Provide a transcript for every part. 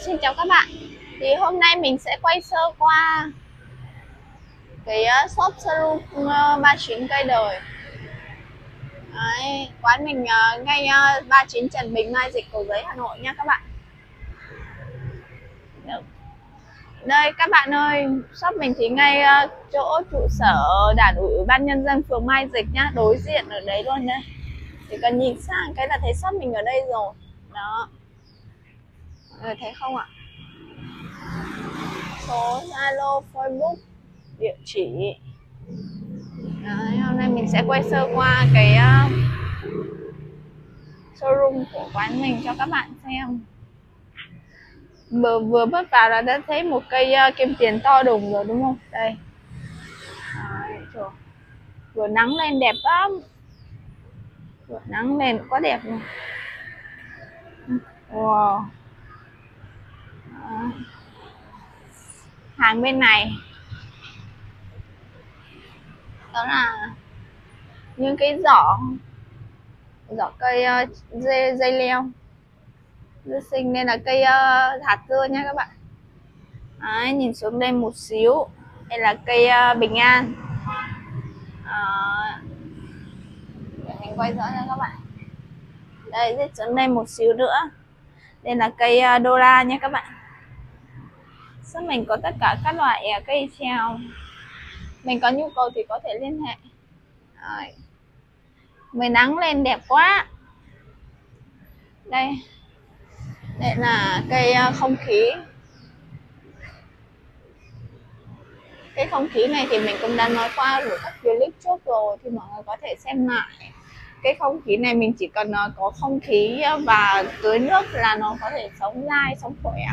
Xin chào các bạn. Thì hôm nay mình sẽ quay sơ qua cái shop Showroom 39 Cây Đời. Đấy, quán mình ngay 39 Trần Bình, Mai Dịch, Cầu Giấy, Hà Nội nha các bạn. Đây các bạn ơi, shop mình thì ngay chỗ trụ sở Đảng ủy Ban Nhân dân phường Mai Dịch nhá, đối diện ở đấy luôn đây. Chỉ cần nhìn sang cái là thấy shop mình ở đây rồi. Đó. Rồi thấy không ạ? Số Zalo, Facebook, địa chỉ. Đấy, hôm nay mình sẽ quay sơ qua cái showroom của quán mình cho các bạn xem. Vừa bước vào là đã thấy một cây kim tiền to đùng rồi đúng không? Đây. Đấy, vừa nắng lên đẹp lắm. Vừa nắng lên quá đẹp luôn. Wow. Đó. Hàng bên này đó là những cái giỏ cây dây leo dưa xinh, nên là cây hạt dưa nha các bạn. Đấy, nhìn xuống đây một xíu, đây là cây bình an. Để mình quay rõ nha các bạn. Đây, dứt xuống đây một xíu nữa, đây là cây đô la nha các bạn. Shop mình có tất cả các loại cây treo, mình có nhu cầu thì có thể liên hệ. Rồi. Mới nắng lên đẹp quá. Đây, đây là cây không khí. Cái không khí này thì mình cũng đã nói qua rồi các clip trước rồi, thì mọi người có thể xem lại. Cái không khí này mình chỉ cần có không khí và tưới nước là nó có thể sống dai, sống khỏe.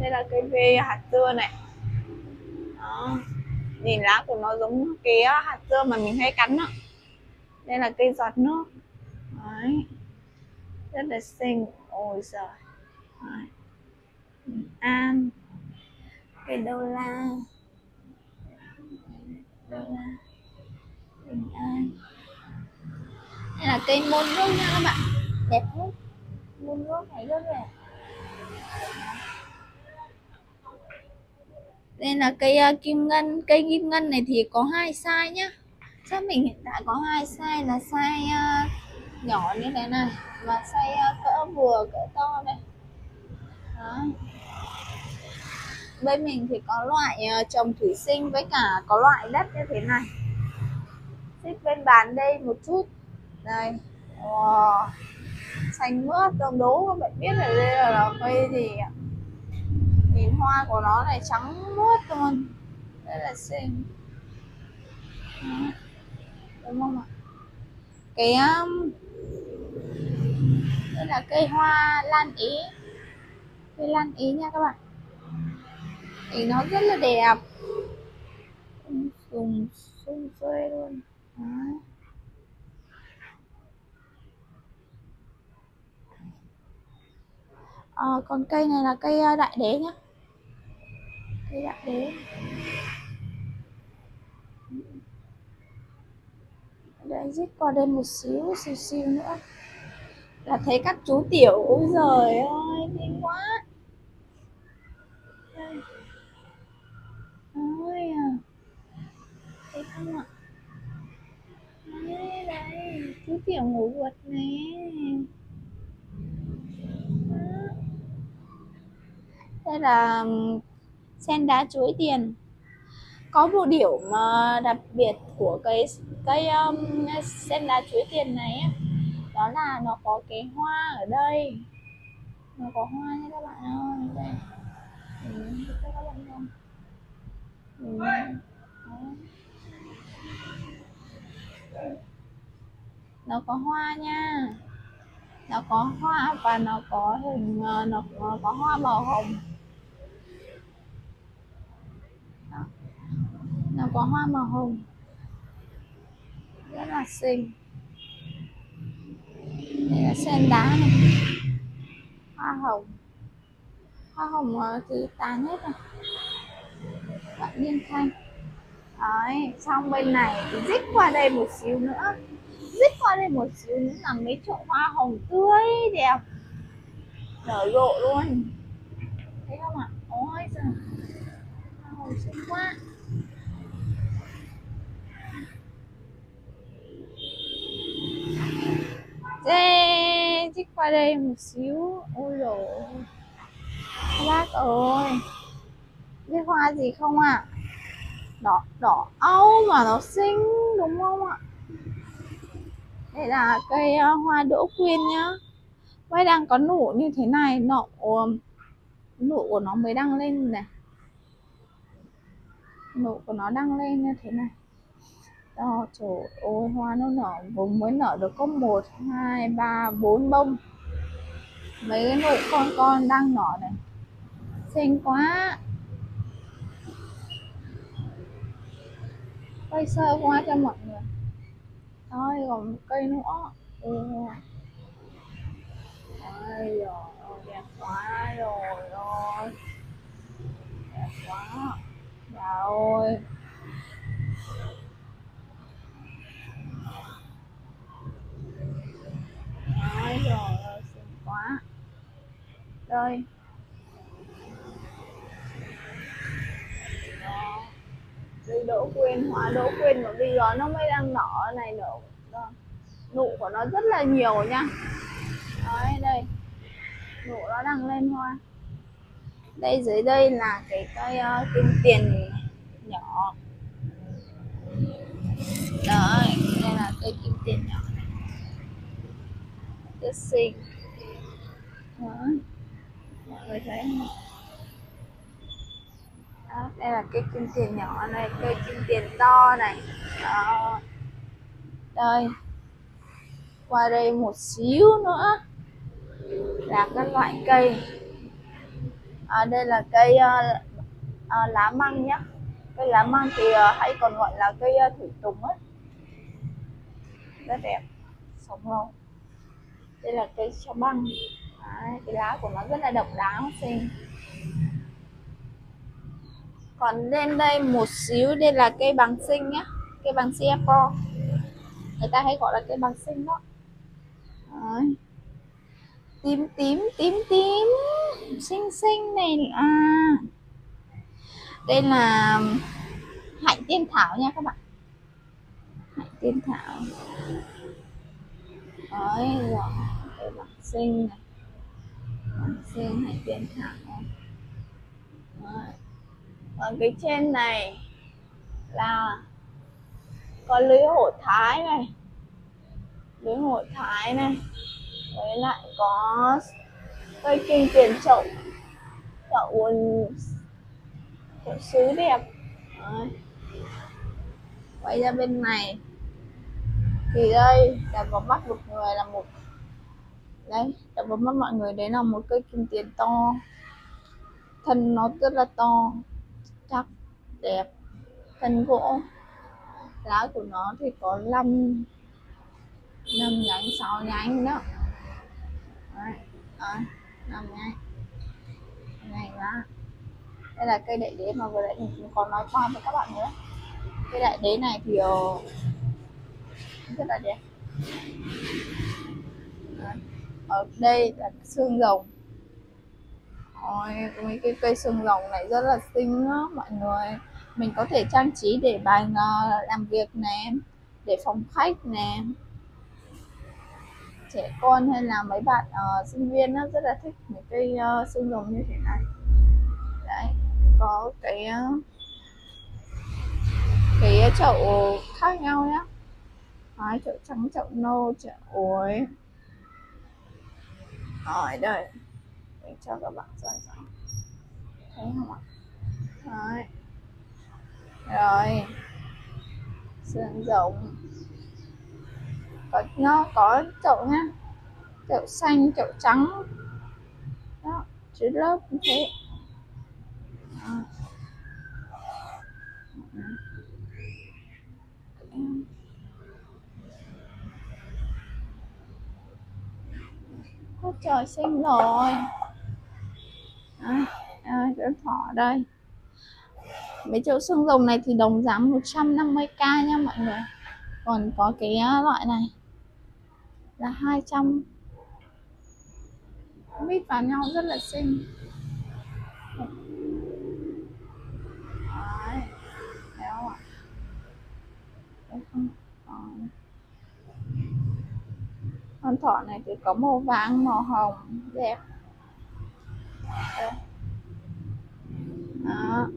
Đây là cây về hạt dưa này. Đó. Nhìn lá của nó giống cái hạt dưa mà mình hay cắn đó. Đây là cây giọt nước. Đấy. Rất là xinh. Ôi giời. Đấy. An. Cây đô la. Đô la. Bình an. Đây là cây môn rút nha các bạn. Đẹp hết. Môn rút này rất đẹp. Đây là cây kim ngân. Cây kim ngân này thì có hai size nhá. Chắc mình hiện tại có hai size, là size nhỏ như thế này và size cỡ vừa, cỡ to đây. Đó. Bên mình thì có loại trồng thủy sinh với cả có loại đất như thế này. Xích bên bàn đây một chút. Đây. Wow. Xanh mướt đông đố, các bạn biết là đây là cây gì ạ? Nhìn hoa của nó này trắng muốt luôn, rất là xinh đúng không ạ? Cái đây là cây hoa lan ý, cây lan ý nha các bạn, thì nó rất là đẹp, sùng sung xuê luôn. Đó. Còn cây này là cây đại đế nhá. Cây đại đế. Đây, rít qua đây một xíu, xíu nữa là thấy các chú tiểu. Ôi giời ơi, kinh quá. Đây. Ôi à. Thấy không ạ? Đây, đây, chú tiểu ngủ gật này. Đây là sen đá chuối tiền. Có một điểm mà đặc biệt của cái sen đá chuối tiền này ấy, đó là nó có cái hoa ở đây. Nó có hoa nha các bạn ơi. Đây. Nó có hoa nha. Nó có hoa và nó có hình, nó có hoa màu hồng. Nó có hoa màu hồng rất là xinh. Đây là sen đá này, hoa hồng, thì tàn hết rồi, bạn liên thanh. Đấy, xong bên này thì dích qua đây một xíu nữa, là mấy chậu hoa hồng tươi đẹp nở rộ luôn. thấy không ạ? Ôi giời, màu xinh quá. Ê, chích qua đây một xíu. Ôi dồi bác ơi, biết hoa gì không ạ? Đỏ, đỏ âu mà nó xinh đúng không ạ? Đây là cây hoa đỗ quyên nhá. Mới đang có nụ như thế này, nụ của nó mới đang lên này. Nụ của nó đang lên như thế này. Đó, trời ơi, hoa nó nở, vùng mới nở được có 1, 2, 3, 4 bông. Mấy cái nụ con đang nở này. Xinh quá. Quay sơ hoa cho mọi người. Thôi, còn một cây nữa. Ôi giời ơi, đẹp quá rồi ơi. Đẹp quá. Trời ơi. Ôi giời ơi, xinh quá. Đây. Đó. Cây đỗ quyên, hoa đỗ quyên bởi vì đó nó mới đang nở này nữa. Đó. Nụ của nó rất là nhiều nha. Đấy, đây nụ nó đang lên hoa. Đây dưới đây là cái cây kim tiền nhỏ. Đấy, đây là cây kim tiền nhỏ này. Rất xinh. Đấy. Mọi người thấy không? Đó, đây là cây kim tiền nhỏ này, cây kim tiền to này. Đó. Đây. Qua đây một xíu nữa là các loại cây. Đây là cây lá măng nhé. Cây lá măng thì hay còn gọi là cây thủy tùng ấy. Rất đẹp, sống lâu. Đây là cây cho băng. Đấy, cái lá của nó rất là độc đáo, xinh. Còn lên đây một xíu, đây là cây bằng sinh nhé. Cây bằng Singapore, người ta hay gọi là cây bằng sinh đó. Đấy. Tím tím tím tím xinh xinh này à. Đây là hạnh tiên thảo nha các bạn. Hạnh tiên thảo. Đấy, rồi cây bằng sinh này. Bằng sinh, hạnh tiên thảo. Đấy. Còn cái trên này là có lưới hổ thái này. Lưới hổ thái này. Với lại có cây kim tiền chậu. Chậu sứ đẹp. Đấy. Quay ra bên này thì đây là vào mắt một người là một. Đấy, đập vào mắt mọi người đấy là một cây kim tiền to. Thân nó rất là to, chắc, đẹp. Thân gỗ. Lá của nó thì có 5 nhánh, 6 nhánh đó. Đấy, đó, 5 nhánh. Này đó. Đây là cây đại đế mà vừa nãy mình cũng có nói qua với các bạn nữa. Cây đại đế này thì rất là đẹp. Đấy. Ở đây là xương rồng. Ôi, mấy cái cây xương rồng này rất là xinh đó mọi người. Mình có thể trang trí để bàn làm việc nè, để phòng khách nè. Trẻ con hay là mấy bạn sinh viên rất là thích những cây xương rồng như thế này. Đấy, có cái chậu khác nhau nhá. Đấy, chậu trắng, chậu nâu, chậu ối. Rồi, đây. Mình cho các bạn xem xem. Thấy không ạ? Đấy. Rồi xương rồng có chậu nha, chậu xanh, chậu trắng đó, chữ lớp như thế. Ôi trời xinh rồi. Chữ thỏ đây. Mấy chậu xương rồng này thì đồng giá 150k nha mọi người. Còn có cái loại này là 200. Mít vào nhau rất là xinh. con thỏ này thì có màu vàng, màu hồng đẹp. Đó.